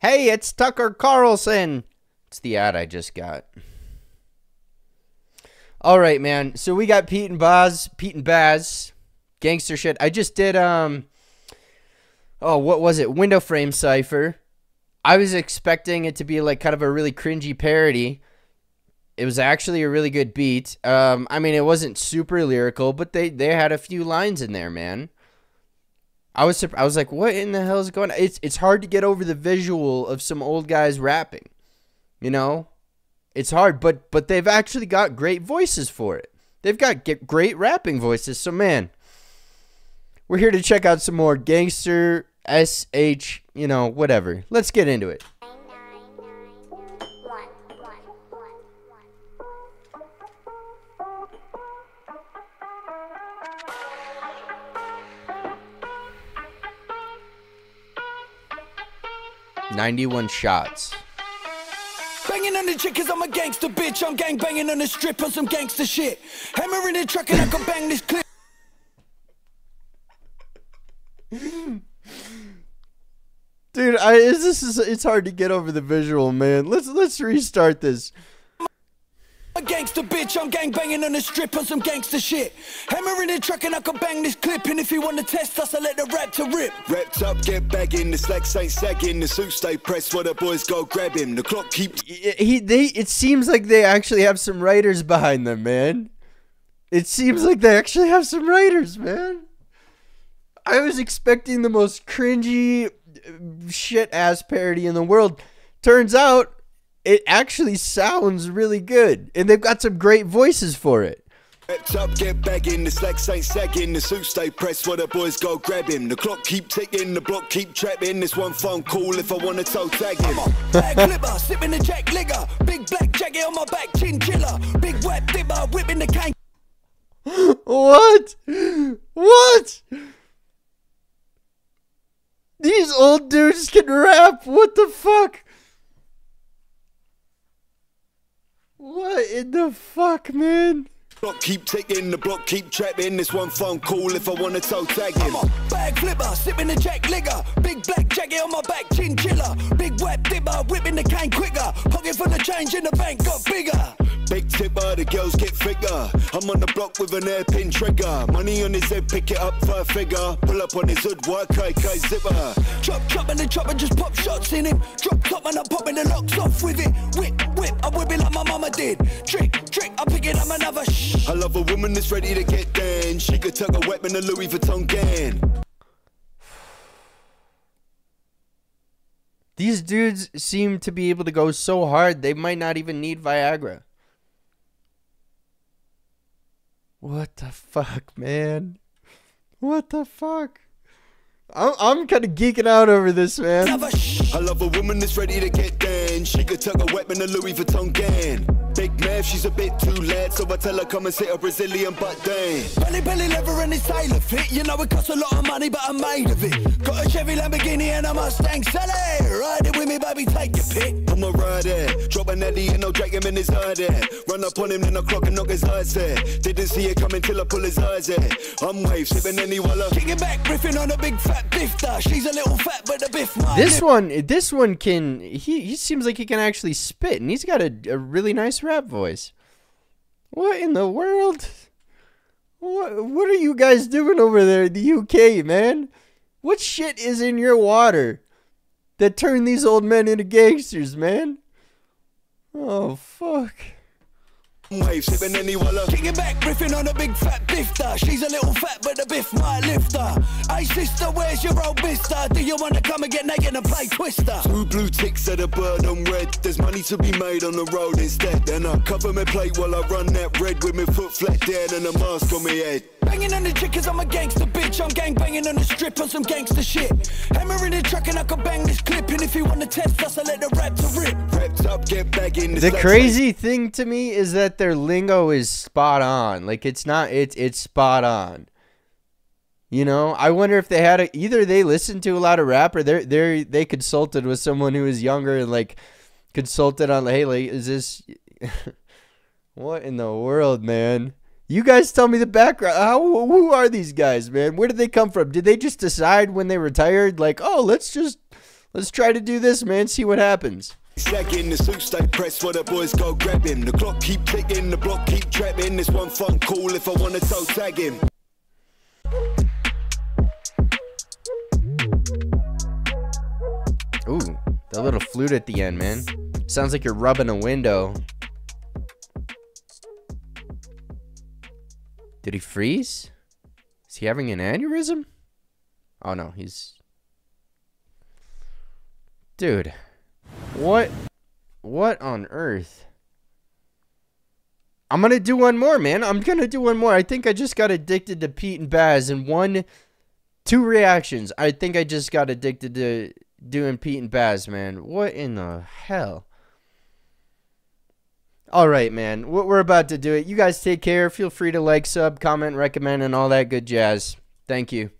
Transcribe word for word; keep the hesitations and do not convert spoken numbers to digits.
Hey, it's Tucker Carlson. It's the ad I just got. All right, man. So we got Pete and Bas, Pete and Bas, gangster shit. I just did um. Oh, what was it? Window frame cipher. I was expecting it to be like kind of a really cringy parody. It was actually a really good beat. Um, I mean, it wasn't super lyrical, but they they had a few lines in there, man. I was I was like, what in the hell is going on? It's it's hard to get over the visual of some old guys rapping, you know. It's hard, but but they've actually got great voices for it. They've got get great rapping voices. So man, we're here to check out some more gangster S H, you know, whatever. Let's get into it. ninety-one shots. Banging on the chick cause I'm a gangster bitch. I'm gang banging on the strip on some gangster shit. Hammer in the truck and I can bang this clip. Dude, I is this is it's hard to get over the visual, man. Let's let's restart this. I'm a gangster bitch, I'm gang banging on the strip on some gangster shit. Hammer in the truck and I can bang this clip. And if you wanna test us, I let the rap to rip. Wrapped up, get bagging, the slacks ain't sagging, the suit stay pressed while the boys go grab him. The clock keeps he they it seems like they actually have some writers behind them, man. It seems like they actually have some writers, man. I was expecting the most cringy shit ass parody in the world. Turns out it actually sounds really good, and they've got some great voices for it. Up, get bagging, the slacks ain't sagging, the suit stay pressed while the boys go grab him. The clock keep ticking, the block keep trapping. This one phone call if I want to toe tag him. Black liver, sipping the jack liquor, big black jacket on my back, chinchilla, big wet dipper, whipping the cane. What? What? These old dudes can rap. What the fuck? What in the fuck, man? Block keep ticking, the block keep trapping. This one phone call if I want to toe tag him. I'm a bag flipper, sipping the jack liquor, big black jacket on my back, chinchilla, big wet dipper, whipping the cane quicker. Pocket for the change in the bank got bigger. Big tipper, the girls get thicker. I'm on the block with an airpin trigger. Money on his head, pick it up for a figure. Pull up on his hood, work, K K zipper. Chop, chop, and the chopper just pop shots in him. Drop top, and I'm popping the locks off with it. Whip, whip, I whip it like my mama did. Trick, trick, I'm picking up another shh. I love a woman that's ready to get down. She could tuck a weapon to Louis Vuitton can. These dudes seem to be able to go so hard, they might not even need Viagra. What the fuck, man? What the fuck? I'm, I'm kind of geeking out over this, man. I love a woman that's ready to get down. She could tuck a weapon to Louis Vuitton can. Big mouth, she's a bit too loud, so I tell her come and sit a Brazilian butt down. Belly, belly, leather and it's tailor fit. You know it costs a lot of money, but I'm made of it. Got a Chevy Lamborghini and a Mustang. Sell it, ride it with me, baby, take your pick. I'm a rider, drop an Eddie and I'll drag him in his eye there. Run up on him, then I clock and knock his eyes there. Didn't see it coming till I pull his eyes there. I'm wave, sipping any wallah. Kicking back, riffing on a big fat bifter. She's a little fat, but the biff might. This one, this one can, he, he seems like he can actually spit, and he's got a, a really nice rap voice. What in the world? What, what are you guys doing over there in the U K, man? What shit is in your water that turned these old men into gangsters, man? Oh, fuck. Wave sipping any wallah. Kicking back, riffing on a big fat bifter. She's a little fat, but the biff might lift her. Hey sister, where's your old mister? Do you wanna come and get naked and play Twister? Two blue ticks at a bird on red. There's money to be made on the road instead. Then I cover my plate while I run that red with my foot flat down and a mask on my head. Banging on the chick cause I'm a gangster bitch. I'm gang banging on the strip on some gangster shit. Hammer in the truck and I can bang this clip. And if you wanna test us, I let the rap to rip. Wrapped up, get back in the. The crazy thing to me is that their lingo is spot on. Like it's not it's it's spot on. You know, I wonder if they had a, either they listened to a lot of rap or they they they consulted with someone who was younger and like consulted on, hey, like, is this what in the world, man? You guys tell me the background. How, who are these guys, man? Where did they come from? Did they just decide when they retired, like, oh, let's just Let's try to do this, man. See what happens. Slagging the suit stay pressed while the boys go grab him. The clock keep ticking, the block keep trapping. This one phone call if I want to toe tag him. Ooh, that little flute at the end, man. Sounds like you're rubbing a window. Did he freeze? Is he having an aneurysm? Oh no, he's... Dude. What? What on earth? I'm gonna do one more, man. I'm gonna do one more. I think I just got addicted to Pete and Bas in one... Two reactions. I think I just got addicted to doing Pete and Bas, man. What in the hell? Alright, man. We're about to do it. You guys take care. Feel free to like, sub, comment, recommend, and all that good jazz. Thank you.